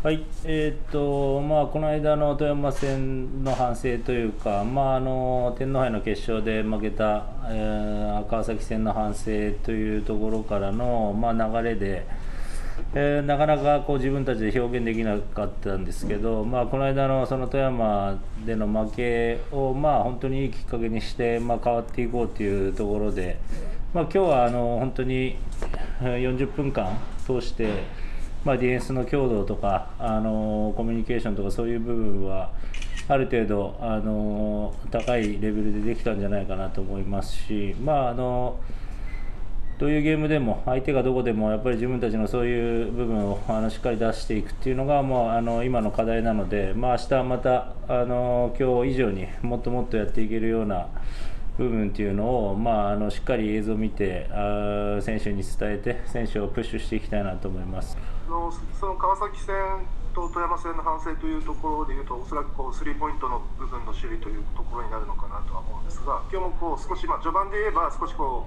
はい、この間の富山戦の反省というか、天皇杯の決勝で負けた、川崎戦の反省というところからの、流れで、なかなかこう自分たちで表現できなかったんですけど、この間のその富山での負けを、本当にいいきっかけにして、変わっていこうというところで、今日は本当に40分間通して、ディフェンスの強度とかコミュニケーションとかそういう部分はある程度高いレベルでできたんじゃないかなと思いますし、どういうゲームでも相手がどこでもやっぱり自分たちのそういう部分をしっかり出していくっていうのがもう今の課題なので、明日また今日以上にもっともっとやっていけるような部分っていうのを、しっかり映像を見て選手に伝えて選手をプッシュしていきたいなと思います。その川崎戦と富山戦の反省というところでいうと、おそらくこうスリーポイントの部分の守備というところになるのかなとは思うんですが、今日もこう少し、序盤で言えば少しこ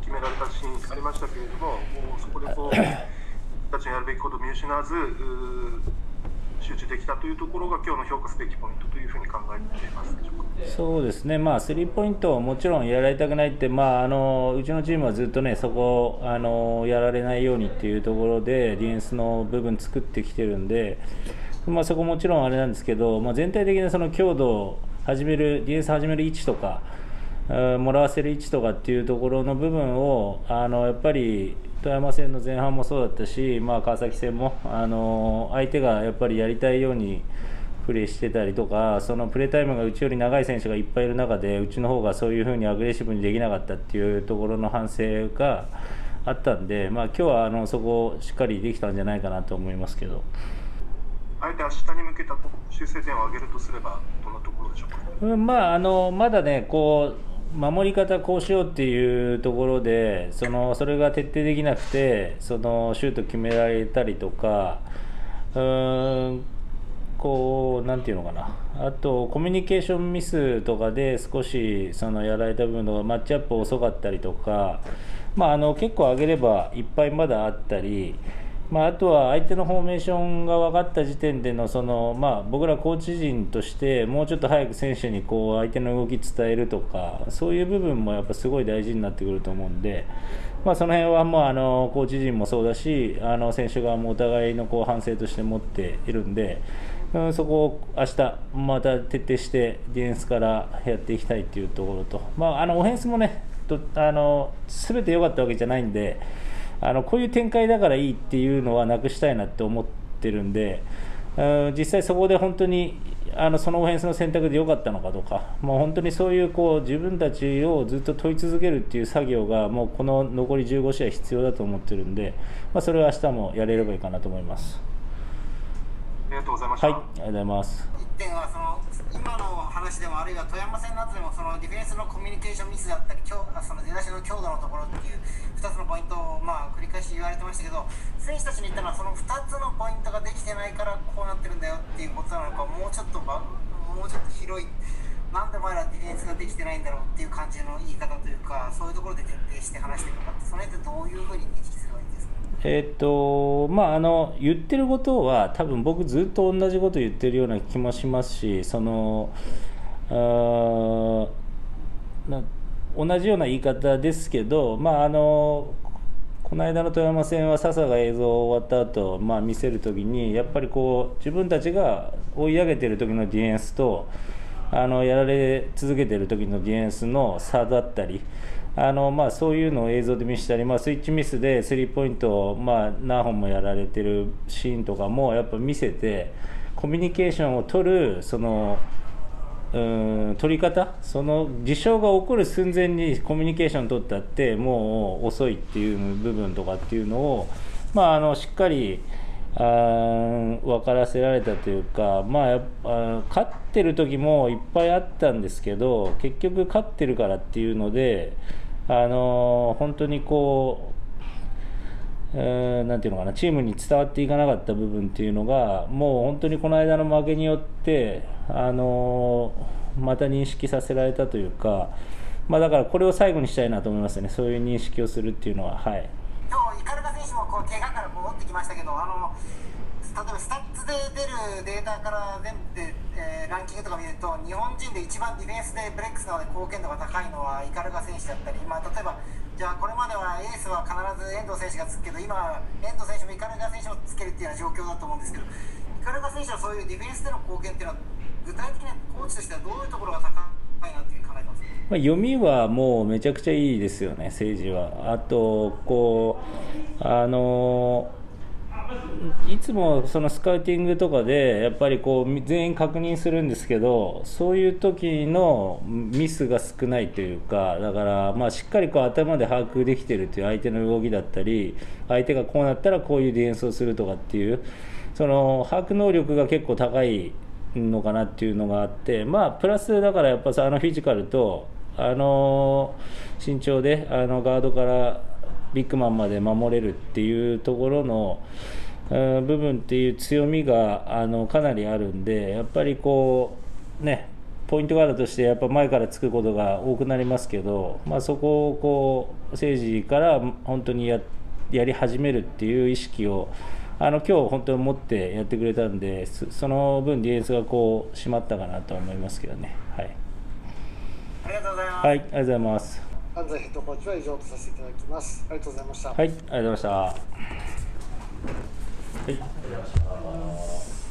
う決められたシーンがありましたけれども、そこでこうたちのやるべきことを見失わず集中できたというところが今日の評価すべきポイントというふうに考えていますでしょうか。そうですね、スリーポイントをもちろんやられたくないって、うちのチームはずっとね、そこをやられないようにっていうところでディフェンスの部分作ってきてるんで、そこもちろんあれなんですけど、全体的なその強度をディフェンス始める位置とかもらわせる位置とかっていうところの部分をやっぱり富山戦の前半もそうだったし、川崎戦も相手がやっぱりやりたいようにプレーしてたりとか、そのプレータイムがうちより長い選手がいっぱいいる中で、うちの方がそういうふうにアグレッシブにできなかったっていうところの反省があったんで、今日はそこをしっかりできたんじゃないかなと思いますけど。あえて明日に向けた修正点を挙げるとすればどんなところでしょうか。まだね、こう守り方こうしようっていうところで、それが徹底できなくて、シュート決められたりとか、なんていうのかな、あとコミュニケーションミスとかで少しやられた部分とか、マッチアップ遅かったりとか、結構上げればいっぱいまだあったり、あとは相手のフォーメーションが分かった時点での僕らコーチ陣としてもうちょっと早く選手にこう相手の動き伝えるとか、そういう部分もやっぱすごい大事になってくると思うんで、その辺はコーチ陣もそうだし、選手側もお互いのこう反省として持っているんで、そこを明日また徹底してディフェンスからやっていきたいというところと、オフェンスもね、全て良かったわけじゃないんで、こういう展開だからいいっていうのはなくしたいなって思ってるんで、実際そこで本当にそのオフェンスの選択で良かったのかとか、本当にそういう、自分たちをずっと問い続けるっていう作業がもうこの残り15試合必要だと思ってるんで、それは明日もやれればいいかなと思います。ありがとうございました。はい、ありがとうございます。1点は今の話でも、あるいは富山戦の後でも、ディフェンスのコミュニケーションミスだったり、出だしの強度のところっていう2つのポイントを繰り返し言われてましたけど、選手たちに言ったのは、その2つのポイントができてないからこうなってるんだよっていうことなのか、もうちょっと広い、なんでお前らディフェンスができてないんだろうっていう感じの言い方というか、そういうところで徹底して話していくのか、それってどういうふうに認識すればいいんですか。言ってることは多分僕ずっと同じこと言ってるような気もしますし、同じような言い方ですけど、この間の富山戦は笹が映像終わった後、見せるときにやっぱり自分たちが追い上げてる時のディフェンスとやられ続けてる時のディフェンスの差だったり。そういうのを映像で見せたり、スイッチミスでスリーポイントを、何本もやられてるシーンとかもやっぱ見せて、コミュニケーションを取る取り方、その事象が起こる寸前にコミュニケーション取ったってもう遅いっていう部分とかっていうのを、しっかり分からせられたというか、勝ってる時もいっぱいあったんですけど、結局勝ってるからっていうので、本当になんていうのかな、チームに伝わっていかなかった部分っていうのが、もう本当にこの間の負けによってまた認識させられたというか、だからこれを最後にしたいなと思いますね、そういう認識をするっていうのは。はい、今日鵤選手も怪我から戻ってきましたけど、例えばスタッツ出るデータから全部で、ランキングとか見ると、日本人で一番ディフェンスでブレックスの貢献度が高いのはイカルガ選手だったり、まあ、例えばじゃあこれまではエースは必ず遠藤選手がつくけど、今、遠藤選手もイカルガ選手もつけるっていうような状況だと思うんですけど、イカルガ選手はそういうディフェンスでの貢献っていうのは、具体的にコーチとしてはどういうところが高いなっていう考えてますか？まあ読みはもうめちゃくちゃいいですよね、政治は。あとこういつもそのスカウティングとかでやっぱりこう全員確認するんですけど、そういう時のミスが少ないというか、だからまあしっかりこう頭で把握できているという相手の動きだったり、相手がこうなったらこういうディフェンスをするとかっていう、その把握能力が結構高いのかなっていうのがあって、まあ、プラスだからやっぱさ、フィジカルと身長でガードからビッグマンまで守れるっていうところの部分っていう強みがかなりあるんで、やっぱりこうねポイントガードとしてやっぱ前からつくことが多くなりますけど、まあ、そこをこう政治から本当にやり始めるっていう意識を今日本当に持ってやってくれたんで、その分ディフェンスがこう締まったかなと思いますけどね。はい、ありがとうございます。はい、ありがとうございます。安西ヘッドコーチは以上とさせていただきます。ありがとうございました。はい、ありがとうございました。はい、ありがとうございました。